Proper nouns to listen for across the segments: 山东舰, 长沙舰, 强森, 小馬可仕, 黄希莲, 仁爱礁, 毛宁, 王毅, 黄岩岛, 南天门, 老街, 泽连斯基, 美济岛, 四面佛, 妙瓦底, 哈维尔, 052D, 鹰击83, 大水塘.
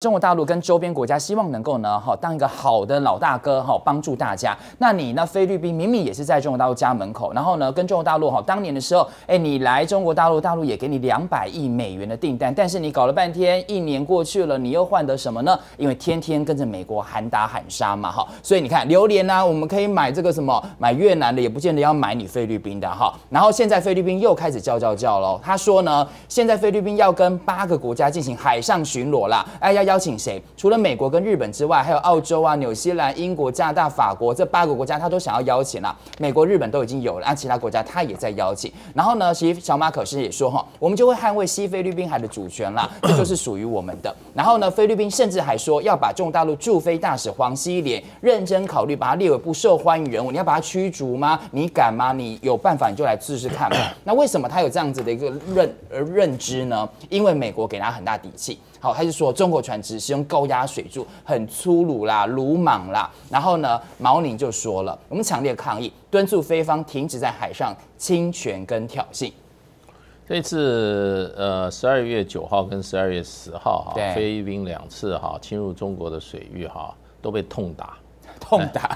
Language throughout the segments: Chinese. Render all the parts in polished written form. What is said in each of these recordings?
中国大陆跟周边国家希望能够呢，当一个好的老大哥哈，帮助大家。那你呢，菲律宾明明也是在中国大陆家门口，然后呢，跟中国大陆当年的时候，你来中国大陆，大陆也给你200亿美元的订单，但是你搞了半天，1年过去了，你又换得什么呢？因为天天跟着美国喊打喊杀嘛哈，所以你看榴莲啊，我们可以买这个什么，买越南的也不见得要买你菲律宾的哈。然后现在菲律宾又开始叫喽，他说呢，现在菲律宾要跟8个国家进行海上巡逻啦，要。 邀请谁？除了美国跟日本之外，还有澳洲啊、纽西兰、英国、加拿大、法国这8个国家，他都想要邀请啦。美国、日本都已经有了，其他国家他也在邀请。然后呢，其实小马可是也说哈，我们就会捍卫西菲律宾海的主权啦，这就是属于我们的。然后呢，菲律宾甚至还说要把中国大陆驻菲大使黄希莲认真考虑，把他列为不受欢迎人物。你要把他驱逐吗？你敢吗？你有办法你就来试试看嘛。那为什么他有这样子的一个认知呢？因为美国给他很大底气。好，他就说中国船。 只是用高压水柱，很粗鲁啦、鲁莽啦。然后呢，毛宁就说了，我们强烈抗议，敦促菲方停止在海上侵权跟挑衅。这次12月9号跟12月10号哈，菲律宾2次哈侵入中国的水域哈，都被痛打，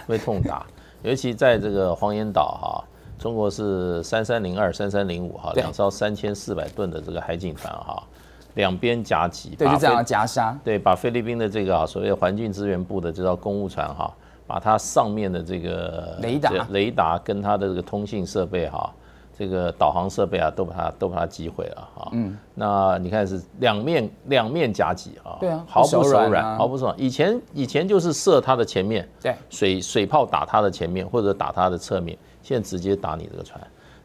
被痛打。尤其在这个黄岩岛哈，中国是3302、3305哈，2艘3400吨的这个海警船哈。 两边夹击，对，就这样夹杀，对，把菲律宾的这个所谓环境资源部的这艘公务船哈，把它上面的这个雷达跟它的这个通信设备哈，这个导航设备啊，都把它击毁了哈。嗯，那你看是两面夹击啊，对啊，毫不手软，毫不手软。以前就是射它的前面，对，水炮打它的前面或者打它的侧面，现在直接打你这个船。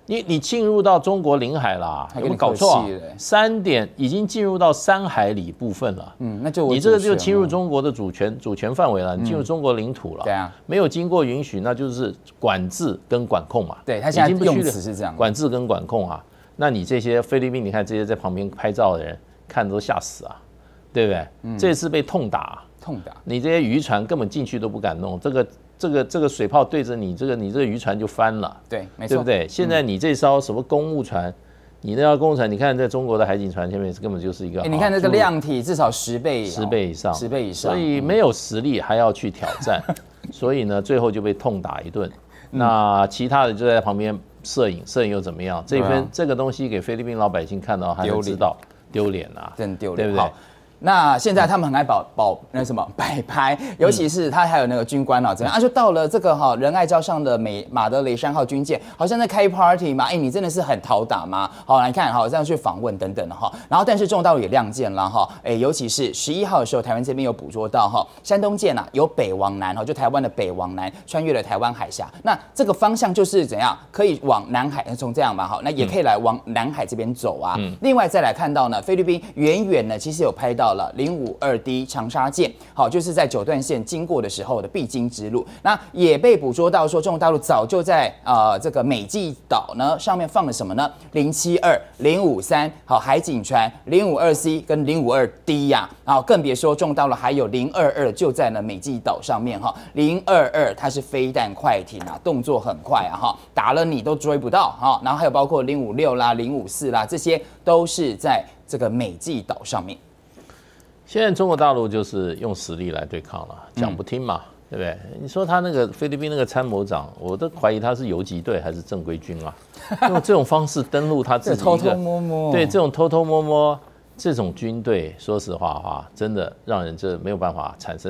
你进入到中国领海啦，有没有搞错啊？3点已经进入到3海里部分了。嗯，那就你这个就侵入中国的主权范围了，你进入中国领土了。对啊，没有经过允许，那就是管制跟管控嘛。对，他现在用词是这样，管制跟管控啊。那你这些菲律宾，你看这些在旁边拍照的人，看都吓死啊，对不对？嗯，这次被痛打，痛打。你这些渔船根本进去都不敢弄这个。 这个水炮对着你，你这个渔船就翻了，对，没错，对不对？现在你这艘什么公务船，你那艘公务船，你看在中国的海警船前面根本就是一个，你看这个量体至少10倍以上，所以没有实力还要去挑战，所以呢，最后就被痛打一顿。那其他的就在旁边摄影，摄影又怎么样？这个东西给菲律宾老百姓看到，他就知道丢脸啊，真丢脸，对不对？ 那现在他们很爱摆拍，尤其是他还有那个军官啊，怎样啊？就到了这个仁爱礁上的马德雷3号军舰，好像在开 party 嘛？你真的是很讨打吗？好，你看这样去访问等等哈。然后，但是中国大陆也亮剑了哈，尤其是11号的时候，台湾这边有捕捉到哈，山东舰啊，由北往南哈，就台湾的北往南穿越了台湾海峡。那这个方向就是怎样，可以往南海从这样嘛哈，那也可以来往南海这边走啊。另外再来看到呢，菲律宾远远呢其实有拍到。 052D 长沙舰，好，就是在9段线经过的时候的必经之路。那也被捕捉到说，中国大陆早就在这个美济岛呢上面放了什么呢？072、053，好，海警船052C 跟052D 呀，然后更别说中国大陆还有022就在呢美济岛上面哈，022它是飞弹快艇啊，动作很快啊哈，打了你都追不到哈，然后还有包括056啦、054啦，这些都是在这个美济岛上面。 现在中国大陆就是用实力来对抗了，讲不听嘛，对不对？你说他那个菲律宾那个参谋长，我都怀疑他是游击队还是正规军啊，用这种方式登陆他自己偷偷摸摸，对这种偷偷摸摸这种军队，说实话啊，真的让人这没有办法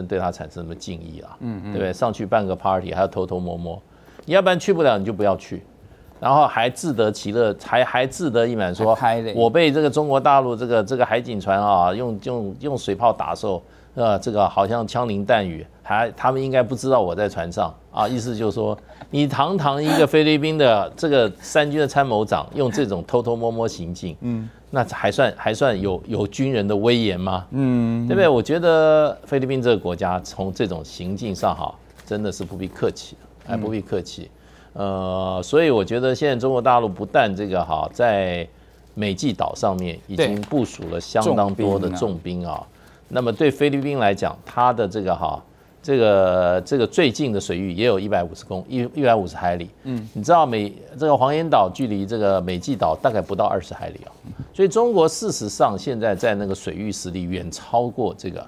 对他产生什么敬意啊，对不对？上去办个 party 还要偷偷摸摸，你要不然去不了你就不要去。 然后还自得其乐，还自得意满说，我被这个中国大陆这个海警船啊，用水炮打受，这个好像枪林弹雨，他们应该不知道我在船上啊，意思就是说，你堂堂一个菲律宾的这个3军的参谋长，用这种偷偷摸摸行径，嗯，那还算有军人的威严吗？嗯，对不对？我觉得菲律宾这个国家从这种行径上哈，真的是不必客气，不必客气。 所以我觉得现在中国大陆不但这个哈，在美济岛上面已经部署了相当多的重兵啊。那么对菲律宾来讲，它的这个哈，这个最近的水域也有150海里。嗯，你知道这个黄岩岛距离这个美济岛大概不到20海里啊。所以中国事实上现在在那个水域实力远超过这个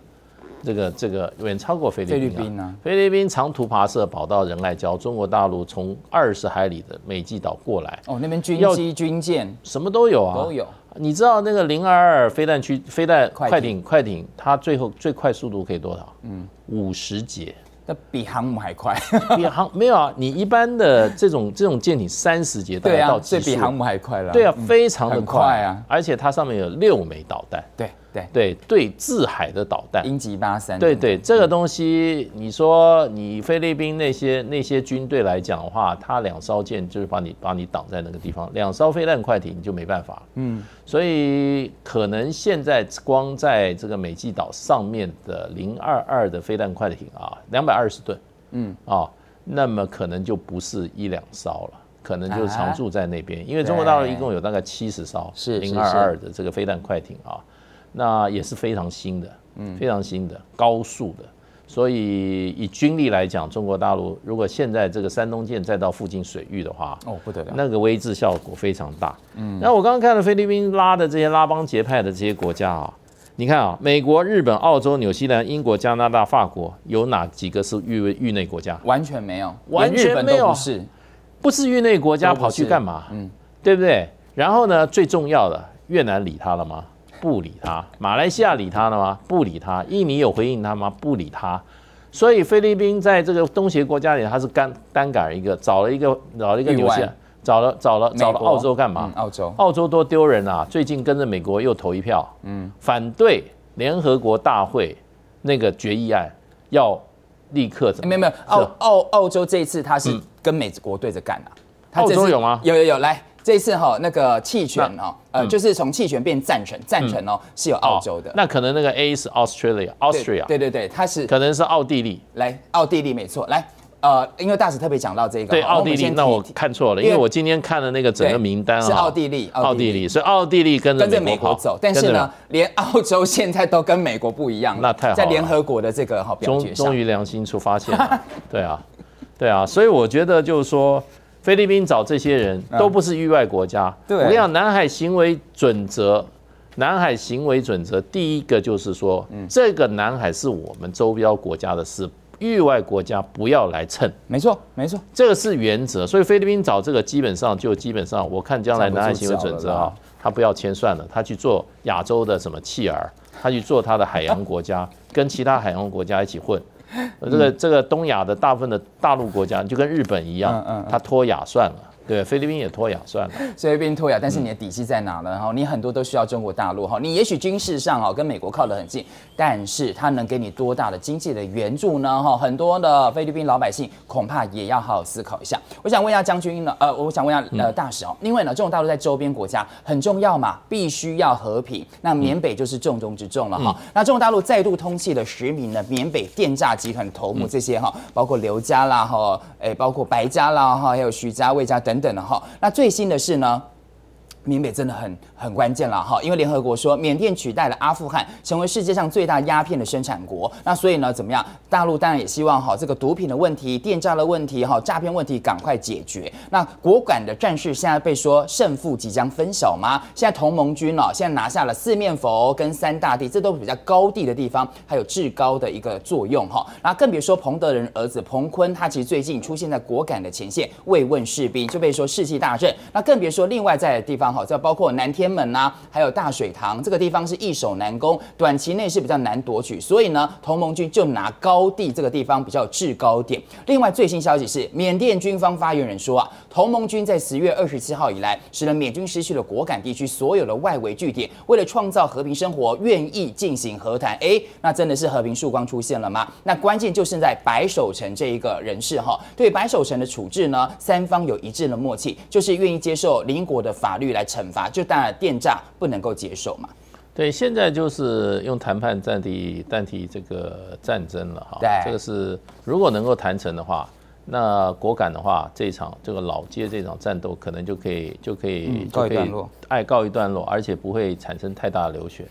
这个远超过菲律宾啊！菲律宾长途跋涉跑到仁爱礁，中国大陆从20海里的美济岛过来，哦，那边军机、军舰什么都有啊，都有。你知道那个022飞弹快艇，它最后最快速度可以多少？嗯，50节。那比航母还快，比没有啊！你一般的这种舰艇30节大概到极速，对啊，这比航母还快了。对啊，非常的快啊！而且它上面有6枚导弹，对自海的导弹，鹰击83。对，这个东西，你说你菲律宾那些军队来讲的话，它2艘舰就是把你挡在那个地方，2艘飞弹快艇你就没办法了。嗯，所以可能现在光在这个美济岛上面的022的飞弹快艇啊，220吨，嗯啊，那么可能就不是1-2艘了，可能就是常驻在那边，因为中国大陆一共有大概70艘022的这个飞弹快艇啊，那也是非常新的，嗯，非常新的高速的，所以以军力来讲，中国大陆如果现在这个山东舰再到附近水域的话，哦，不得了，那个威慑效果非常大。嗯，那我刚刚看了菲律宾拉的这些拉帮结派的这些国家啊。你看啊，美国、日本、澳洲、纽西兰、英国、加拿大、法国，有哪几个是域内国家？完全没有，完全没有，不是域内国家，跑去干嘛？嗯，对不对？然后呢，最重要的，越南理他了吗？不理他。马来西亚理他了吗？不理他。印尼有回应他吗？不理他。所以菲律宾在这个东协国家里，他是单杆一个，找了一个纽西兰。找了澳洲干嘛？澳洲多丢人啊！最近跟着美国又投一票，嗯，反对联合国大会那个决议案，要立刻怎么？没有，澳洲这一次他是跟美国对着干啊。澳洲有吗？有，来这一次哈，那个弃权哦，就是从弃权变赞成，赞成哦是有澳洲的。那可能那个 A 是 Australia， 对，它是可能是奥地利，来奥地利没错，来。因为大使特别讲到这个，对奥地利，那我看错了，因为我今天看了那个整个名单是奥地利，所以奥地利跟着美国走，但是呢，连澳洲现在都跟美国不一样，那太好了，在联合国的这个表决上，终于良心出发现了，对啊，所以我觉得就是说，菲律宾找这些人都不是域外国家，我跟你讲，南海行为准则，第一个就是说，这个南海是我们周边国家的事。域外国家不要来蹭，没错，这个是原则。所以菲律宾找这个基本上，我看将来南海行为准则啊，他不要签算了，他去做亚洲的什么企儿，他去做他的海洋国家，跟其他海洋国家一起混。这个东亚的大部分的大陆国家就跟日本一样，他脱亚算了。对，菲律宾也脱亚算了。菲律宾脱亚，但是你的底气在哪呢？哈，你很多都需要中国大陆哈。你也许军事上哈跟美国靠得很近，但是它能给你多大的经济的援助呢？哈，很多的菲律宾老百姓恐怕也要好好思考一下。我想问一下将军呢，我想问一下大使哦，因为呢，中国大陆在周边国家很重要嘛，必须要和平。那缅北就是重中之重了哈。那中国大陆再度通缉了10名的缅北电诈集团头目，这些哈，包括刘家啦哈，包括白家啦哈，还有徐家、魏家等。等了哈，那最新的是呢，缅北真的很关键了哈，因为联合国说缅甸取代了阿富汗，成为世界上最大鸦片的生产国。那所以呢，怎么样？大陆当然也希望哈这个毒品的问题、电诈的问题、哈诈骗问题赶快解决。那果敢的战事现在被说胜负即将分晓吗？现在同盟军哦，现在拿下了四面佛跟3大地，这都比较高地的地方，还有制高的一个作用哈。那更别说彭德仁儿子彭坤，他其实最近出现在果敢的前线慰问士兵，就被说士气大振。那更别说另外在的地方。好，这包括南天门啊，还有大水塘这个地方是易守难攻，短期内是比较难夺取，所以呢，同盟军就拿高地这个地方比较制高点。另外，最新消息是，缅甸军方发言人说啊，同盟军在10月27号以来，使得缅军失去了果敢地区所有的外围据点，为了创造和平生活，愿意进行和谈。哎，那真的是和平曙光出现了吗？那关键就是在白守城这一个人士哈，对白守城的处置呢，三方有一致的默契，就是愿意接受邻国的法律来惩罚，就当然电诈不能够接受嘛。对，现在就是用谈判代替这个战争了哈。对，这个是如果能够谈成的话，那果敢的话，这个老街这场战斗可能就可以告一段落，而且不会产生太大的流血。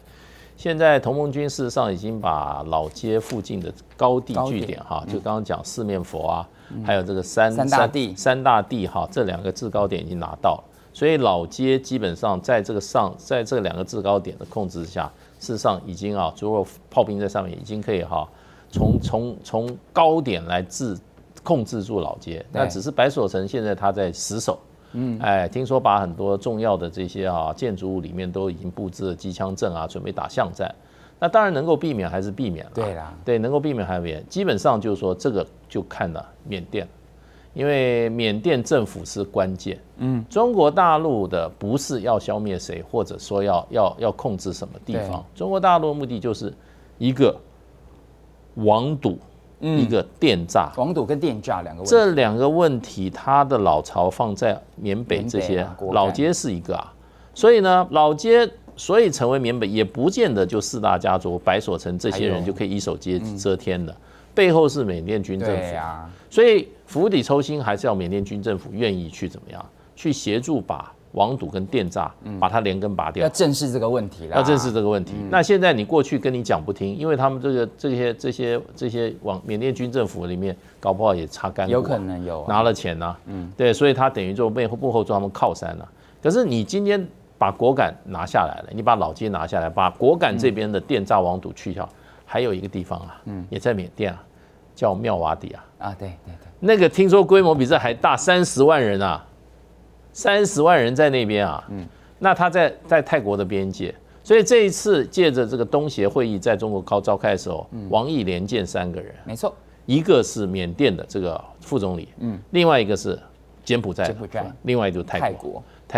现在同盟军事实上已经把老街附近的高地据点哈，就刚刚讲四面佛啊，还有这个三大地哈，这2个制高点已经拿到了。所以老街基本上在这两个制高点的控制下，事实上已经啊，猪肉泡冰在上面已经可以哈、啊，从高点来控制住老街。那只是白所成现在他在死守。 嗯，哎，听说把很多重要的这些啊建筑物里面都已经布置了机枪阵啊，准备打巷战。那当然能够避免还是避免了，对啦，对，能够避免还是避免。基本上就是说这个就看了缅甸，因为缅甸政府是关键。嗯，中国大陆的不是要消灭谁，或者说要控制什么地方，中国大陆的目的就是一个网赌。 一个电诈，网赌跟电诈两个问题，这两个问题，它的老巢放在缅北这些老街是一个啊，所以呢，老街所以成为缅北，也不见得就四大家族白所成这些人就可以一手遮天的，背后是缅甸军政府，所以釜底抽薪还是要缅甸军政府愿意去怎么样，去协助把网赌跟电诈把它连根拔掉，要正视这个问题啦，要正视这个问题。那现在你过去跟你讲不听，因为他们这些缅甸军政府里面搞不好也擦干，有可能有拿了钱呐，对，所以他等于做幕后做他们靠山了。可是你今天把果敢拿下来了，你把老街拿下来，把果敢这边的电诈网赌去掉，还有一个地方啊，也在缅甸啊，叫妙瓦底啊，啊对对对，那个听说规模比这还大，30万人啊。 30万人在那边啊，那他在泰国的边界，所以这一次借着这个东协会议在中国召开的时候，王毅连见3个人，没错，一个是缅甸的这个副总理，另外一个是柬埔寨，另外就是泰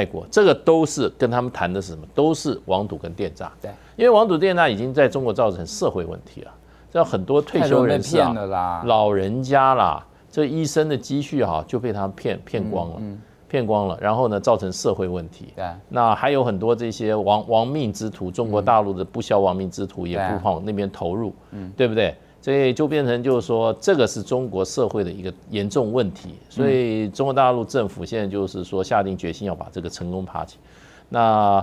国，这个都是跟他们谈的是什么？都是网赌跟电诈，对，因为网赌电诈已经在中国造成社会问题了，这很多退休人士啊、老人家啦，这医生的积蓄哈、啊、就被他们骗光了。 骗光了，然后呢，造成社会问题。对，那还有很多这些亡命之徒，中国大陆的不肖亡命之徒也不往那边投入，对不对？所以就变成就是说，这个是中国社会的一个严重问题。所以中国大陆政府现在就是说下定决心要把这个成功爬起。那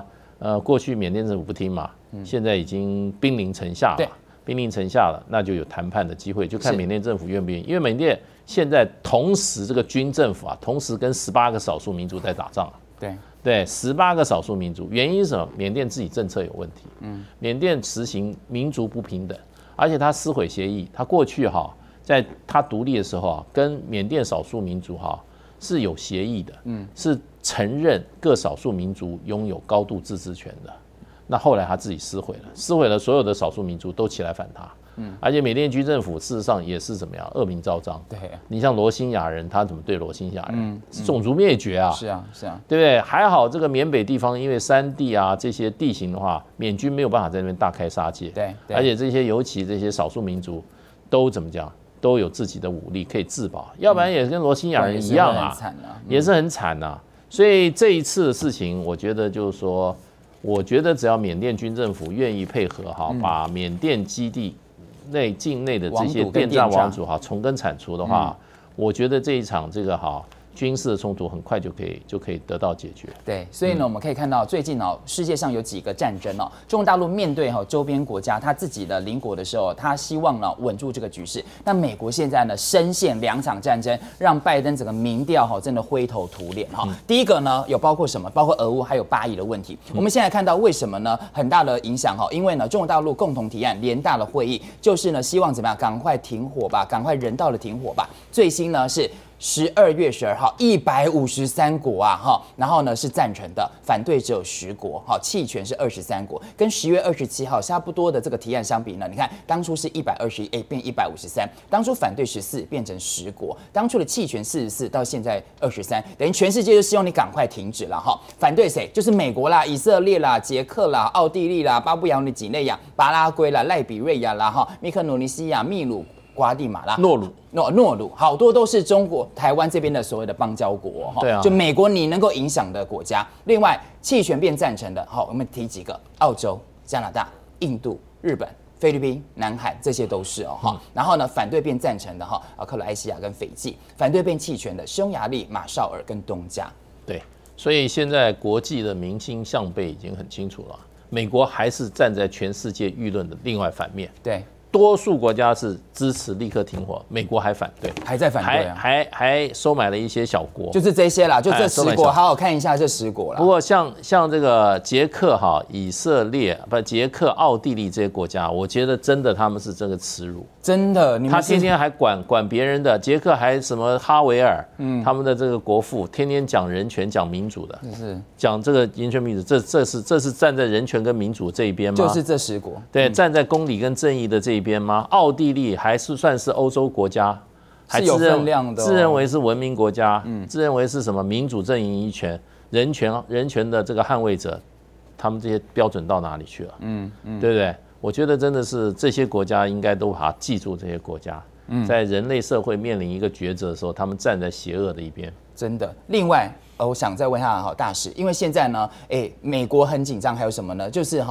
过去缅甸政府不听嘛，现在已经兵临城下了，兵临城下了，那就有谈判的机会，就看缅甸政府愿不愿意，因为缅甸。 现在同时，这个军政府啊，同时跟18个少数民族在打仗啊。对，18个少数民族，原因是什么？缅甸自己政策有问题。缅甸实行民族不平等，而且他撕毁协议。他过去哈、啊，在他独立的时候啊，跟缅甸少数民族哈、啊、是有协议的，是承认各少数民族拥有高度自治权的。那后来他自己撕毁了，撕毁了所有的少数民族都起来反他。 而且缅甸军政府事实上也是怎么样，恶名昭彰。对，你像罗兴亚人，他怎么对罗兴亚人？是种族灭绝啊！是啊，对不对？还好这个缅北地方，因为山地啊这些地形的话，缅军没有办法在那边大开杀戒。对，而且这些尤其这些少数民族，都怎么讲，都有自己的武力可以自保，要不然也跟罗兴亚人一样啊，也是很惨啊。所以这一次的事情，我觉得就是说，我觉得只要缅甸军政府愿意配合哈，把缅甸基地。 境内的这些电诈网主哈，从根铲除的话，我觉得这一场这个哈军事的冲突很快就可以得到解决。对，所以呢，我们可以看到最近哦，世界上有几个战争哦，中国大陆面对哈周边国家他自己的邻国的时候，他希望呢稳住这个局势。但美国现在呢深陷2场战争，让拜登整个民调哈真的灰头土脸哈。第一个呢有包括什么？包括俄乌还有巴以的问题。我们现在看到为什么呢？很大的影响哈，因为呢中国大陆共同提案联大的会议。 就是呢，希望怎么样？赶快停火吧，赶快人道的停火吧。最新呢是12月12号，153国啊哈，然后呢是赞成的，反对只有10国，好，弃权是23国，跟10月27号差不多的这个提案相比呢，你看当初是121，变153，当初反对14变成10国，当初的弃权44到现在23，等于全世界就希望你赶快停止了哈。反对谁？就是美国啦、以色列啦、捷克啦、奥地利啦、巴布亚几内亚、巴拉圭啦、赖比瑞亚啦哈、密克罗尼西亚、秘鲁。 瓜地马拉、诺鲁，好多都是中国台湾这边的所谓的邦交国哈，就美国你能够影响的国家。另外，弃权变赞成的，好，我们提几个：澳洲、加拿大、印度、日本、菲律宾、南韩，这些都是哦哈。然后呢，反对变赞成的哈，克罗埃西亚跟斐济；反对变弃权的，匈牙利、马绍尔跟东加。对，所以现在国际的民心向背已经很清楚了，美国还是站在全世界舆论的另外反面。对。多数国家是支持立刻停火，美国还反对，还在反对、啊，还收买了一些小国，就是这些啦，就这10国，好好看一下这10国啦。不过像这个捷克哈、以色列不捷克、奥地利这些国家，我觉得真的他们是这个耻辱，真的，你们他天天还管别人的，捷克还什么哈维尔，他们的这个国父天天讲人权、讲民主的，是讲这个人权民主，这是站在人权跟民主这一边吗？就是这10国，对，站在公理跟正义的。 这一边吗？奥地利还是算是欧洲国家，还是有分量的、哦，自认为是文明国家，自认为是什么民主阵营一权、人权的这个捍卫者，他们这些标准到哪里去了？对不对？我觉得真的是这些国家应该都把它记住，这些国家在人类社会面临一个抉择的时候，他们站在邪恶的一边，真的。另外。我想再问一下大使，因为现在呢，美国很紧张，还有什么呢？就是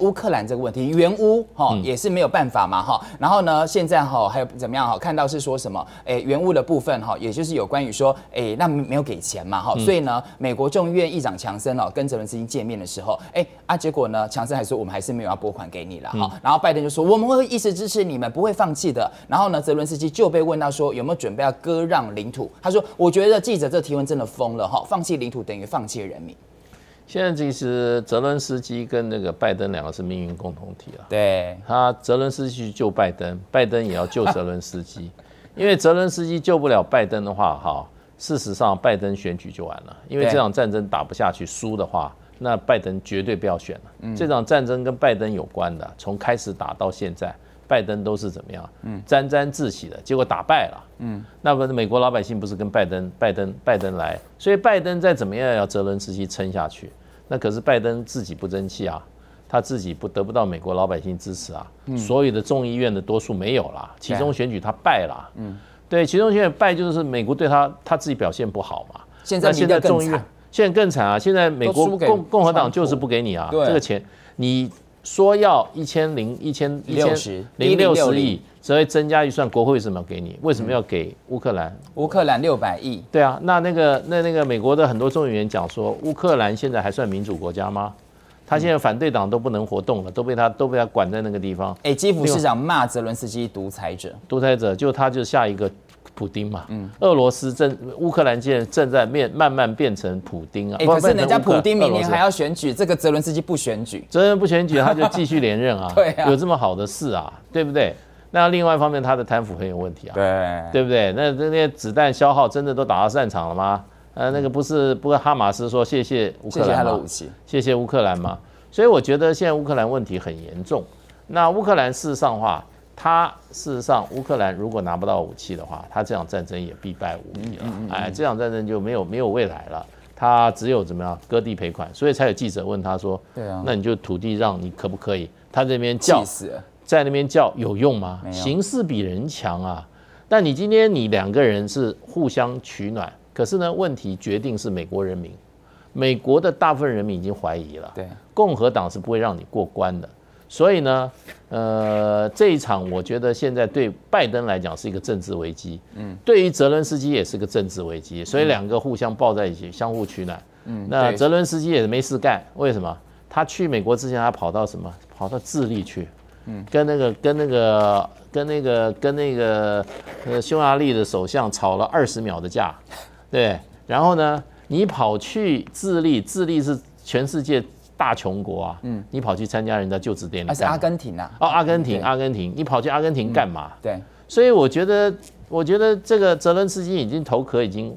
乌克兰这个问题，援乌也是没有办法嘛然后呢，现在还有怎么样看到是说什么？援乌的部分也就是有关于说，那没有给钱嘛所以呢，美国众议院议长强森跟泽连斯基见面的时候，结果呢，强森还说我们还是没有要拨款给你了然后拜登就说我们会一直支持你们，不会放弃的。然后呢，泽连斯基就被问到说有没有准备要割让领土，他说我觉得记者这提问真的疯了放弃领土等于放弃人民。现在其实泽伦斯基跟那个拜登两个是命运共同体了。对，泽伦斯基救拜登，拜登也要救泽伦斯基，因为泽伦斯基救不了拜登的话，事实上拜登选举就完了，因为这场战争打不下去，输的话，那拜登绝对不要选了。这场战争跟拜登有关的，从开始打到现在。拜登都是怎么样？沾沾自喜的，结果打败了。那么美国老百姓不是跟拜登来，所以拜登再怎么样要泽伦斯基撑下去。那可是拜登自己不争气啊，他自己得不到美国老百姓支持啊。所有的众议院的多数没有了，其中选举他败了。对，其中选举败就是美国对他自己表现不好嘛。现在众议院现在更惨啊！现在美国共和党就是不给你啊，这个钱你。说要1060亿，只会增加预算。国会为什么要给你？为什么要给乌克兰？乌克兰600亿。对啊，那个美国的很多众议员讲说，乌克兰现在还算民主国家吗？他现在反对党都不能活动了，都被他管在那个地方。基辅市长骂泽伦斯基独裁者，就他就下一个普丁嘛。乌克兰现在正在慢慢变成普丁啊。可是人家普丁明年还要选举，这个泽伦斯基不选举，他就继续连任啊。对啊，有这么好的事啊，对不对？那另外一方面，他的贪腐很有问题啊。对不对？那些子弹消耗真的都打到战场了吗？那个不是哈马斯说谢谢乌克兰，谢谢他的武器，谢谢乌克兰嘛。所以我觉得现在乌克兰问题很严重。那乌克兰事实上话，乌克兰如果拿不到武器的话，他这场战争也必败无疑了。这场战争就没有未来了。他只有怎么样割地赔款，所以才有记者问他说：“对啊，那你就土地让你可不可以？”他这边叫，在那边叫有用吗？形势比人强啊。但你今天你两个人是互相取暖。可是呢，问题决定是美国人民，美国的大部分人民已经怀疑了，对，共和党是不会让你过关的。所以呢，这一场我觉得现在对拜登来讲是一个政治危机，对于泽伦斯基也是个政治危机，所以两个互相抱在一起，相互取暖。那泽伦斯基也没事干，为什么？他去美国之前，他跑到智利去。跟匈牙利的首相吵了20秒的架，对，然后呢，你跑去智利是全世界大穷国啊，你跑去参加人家就职典礼，是阿根廷啊，阿根廷，你跑去阿根廷干嘛？对，所以我觉得这个泽伦斯基已经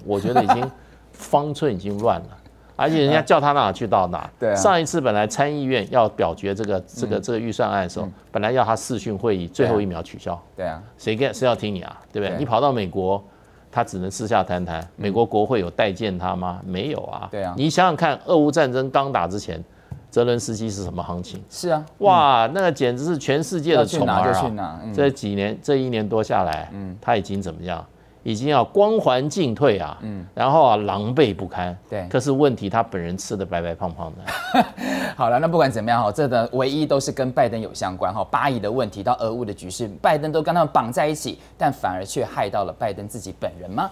我觉得已经方寸已经乱了。而且人家叫他哪去到哪。上一次本来参议院要表决这个预算案的时候，本来要他视讯会议，最后1秒取消。对啊，谁要听你啊？对不对？你跑到美国，他只能私下谈谈。美国国会有待见他吗？没有啊。对啊，你想想看，俄乌战争刚打之前，泽伦斯基是什么行情？是啊，哇，那个简直是全世界的宠儿啊！这1年多下来，他已经怎么样？已经光环尽退啊，然后狼狈不堪。对，可是问题他本人吃的白白胖胖的。好了，那不管怎么样哈，这个唯一都是跟拜登有相关哈，巴以的问题到俄乌的局势，拜登都跟他们绑在一起，但反而却害到了拜登自己本人吗？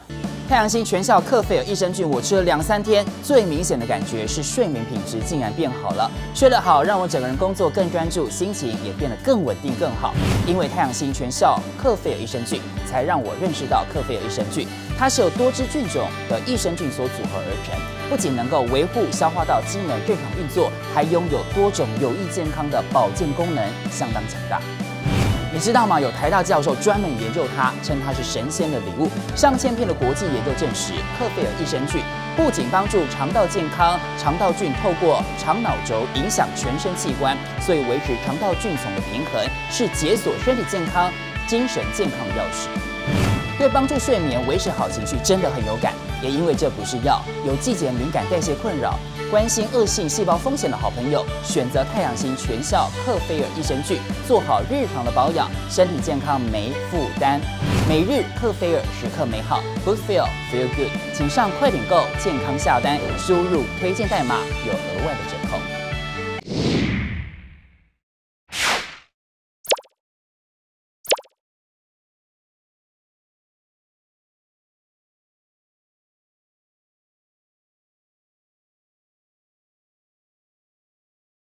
太阳星全效克菲尔益生菌，我吃了2-3天，最明显的感觉是睡眠品质竟然变好了，睡得好让我整个人工作更专注，心情也变得更稳定更好。因为太阳星全效克菲尔益生菌，才让我认识到克菲尔益生菌，它是由多支菌种的益生菌所组合而成，不仅能够维护消化道机能正常运作，还拥有多种有益健康的保健功能，相当强大。你知道吗？有台大教授专门研究它，称它是神仙的礼物。上千篇的国际研究证实，克菲尔益生菌不仅帮助肠道健康，肠道菌透过肠脑轴影响全身器官，所以维持肠道菌丛的平衡是解锁身体健康、精神健康的钥匙。对帮助睡眠、维持好情绪真的很有感，也因为这不是药，有季节敏感、代谢困扰、关心恶性细胞风险的好朋友，选择太阳星全效克菲尔益生菌，做好日常的保养，身体健康没负担。每日克菲尔，时刻美好 ，Good Feel Feel Good， 请上快点购健康下单，输入推荐代码有额外的折扣。